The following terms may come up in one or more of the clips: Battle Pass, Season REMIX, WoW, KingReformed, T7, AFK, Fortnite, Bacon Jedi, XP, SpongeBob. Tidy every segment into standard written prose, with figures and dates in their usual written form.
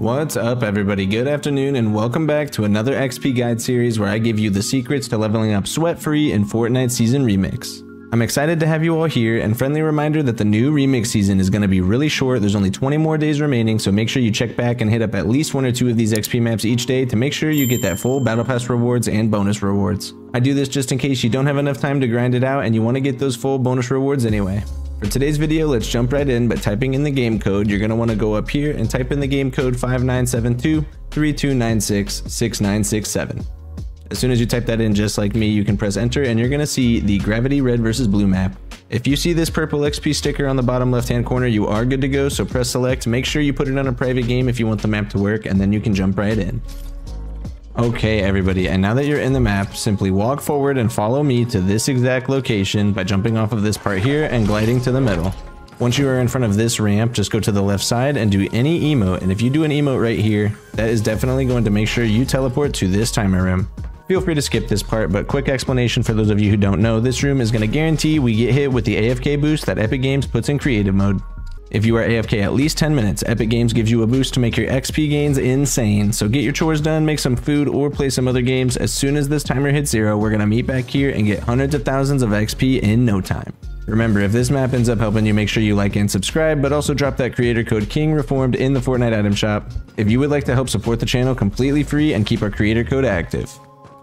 What's up everybody, good afternoon and welcome back to another XP guide series where I give you the secrets to leveling up sweat-free in Fortnite Season Remix. I'm excited to have you all here, and friendly reminder that the new remix season is going to be really short. There's only 20 more days remaining, so make sure you check back and hit up at least one or two of these XP maps each day to make sure you get that full Battle Pass rewards and bonus rewards. I do this just in case you don't have enough time to grind it out and you want to get those full bonus rewards anyway. For today's video, let's jump right in by typing in the game code. You're going to want to go up here and type in the game code 597232966967. As soon as you type that in just like me, you can press enter and you're going to see the gravity red versus blue map. If you see this purple XP sticker on the bottom left hand corner, you are good to go, so press select. Make sure you put it on a private game if you want the map to work, and then you can jump right in. Okay everybody, and now that you're in the map, simply walk forward and follow me to this exact location by jumping off of this part here and gliding to the middle. Once you are in front of this ramp, just go to the left side and do any emote, and if you do an emote right here, that is definitely going to make sure you teleport to this timer room. Feel free to skip this part, but quick explanation for those of you who don't know, this room is going to guarantee we get hit with the AFK boost that Epic Games puts in creative mode. If you are AFK at least 10 minutes, Epic Games gives you a boost to make your XP gains insane. So get your chores done, make some food, or play some other games. As soon as this timer hits zero, we're going to meet back here and get hundreds of thousands of XP in no time. Remember, if this map ends up helping you, make sure you like and subscribe, but also drop that creator code KingReformed in the Fortnite item shop. If you would like to help support the channel completely free and keep our creator code active.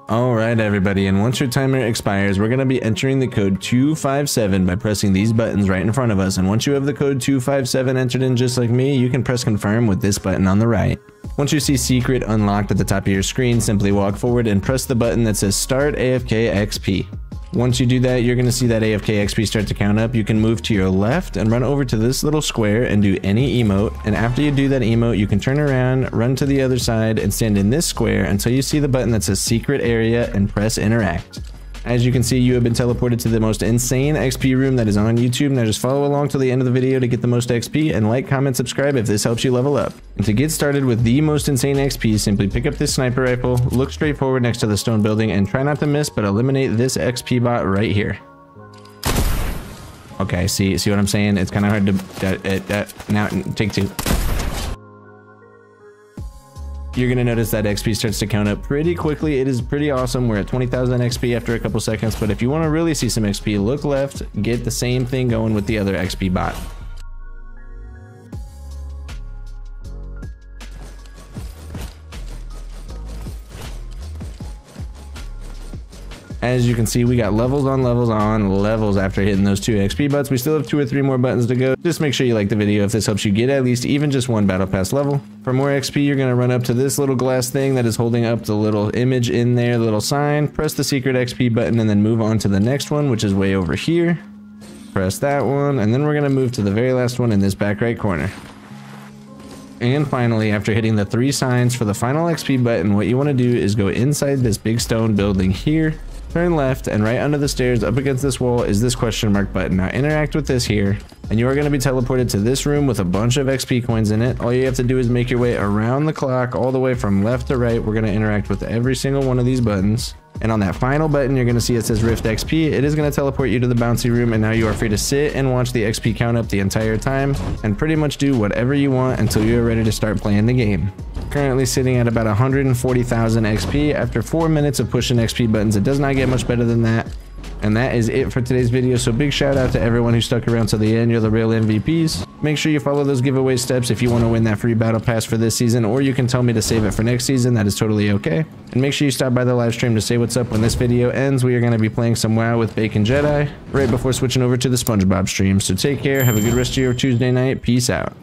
Alright everybody, and once your timer expires, we're going to be entering the code 257 by pressing these buttons right in front of us, and once you have the code 257 entered in just like me, you can press confirm with this button on the right. Once you see secret unlocked at the top of your screen, simply walk forward and press the button that says start AFK XP. Once you do that, you're going to see that AFK XP start to count up. You can move to your left and run over to this little square and do any emote, and after you do that emote, you can turn around, run to the other side, and stand in this square until you see the button that says secret area and press interact. As you can see, you have been teleported to the most insane XP room that is on YouTube. Now just follow along till the end of the video to get the most XP, and like, comment, subscribe if this helps you level up. And to get started with the most insane XP, simply pick up this sniper rifle, look straight forward next to the stone building, and try not to miss, but eliminate this XP bot right here. Okay, see what I'm saying? It's kind of hard to... now, take two. You're going to notice that XP starts to count up pretty quickly. It is pretty awesome. We're at 20,000 XP after a couple seconds, but if you want to really see some XP, look left, get the same thing going with the other XP bot. As you can see, we got levels on levels on levels after hitting those two XP bots. We still have 2 or 3 more buttons to go. Just make sure you like the video if this helps you get at least even just one Battle Pass level. For more XP, you're going to run up to this little glass thing that is holding up the little image in there, the little sign. Press the secret XP button and then move on to the next one, which is way over here. Press that one, and then we're going to move to the very last one in this back right corner. And finally, after hitting the 3 signs for the final XP button, what you want to do is go inside this big stone building here, turn left, and right under the stairs up against this wall is this question mark button. Now interact with this here, and you are going to be teleported to this room with a bunch of XP coins in it. All you have to do is make your way around the clock all the way from left to right. We're going to interact with every single one of these buttons. And on that final button, you're going to see it says Rift XP. It is going to teleport you to the bouncy room, and now you are free to sit and watch the XP count up the entire time and pretty much do whatever you want until you are ready to start playing the game. Currently sitting at about 140,000 XP after 4 minutes of pushing XP buttons. It does not get much better than that. And that is it for today's video, so big shout out to everyone who stuck around till the end. You're the real MVPs. Make sure you follow those giveaway steps if you want to win that free Battle Pass for this season, or you can tell me to save it for next season. That is totally okay. And make sure you stop by the live stream to say what's up when this video ends. We are going to be playing some WoW with Bacon Jedi right before switching over to the SpongeBob stream. So take care, have a good rest of your Tuesday night, peace out.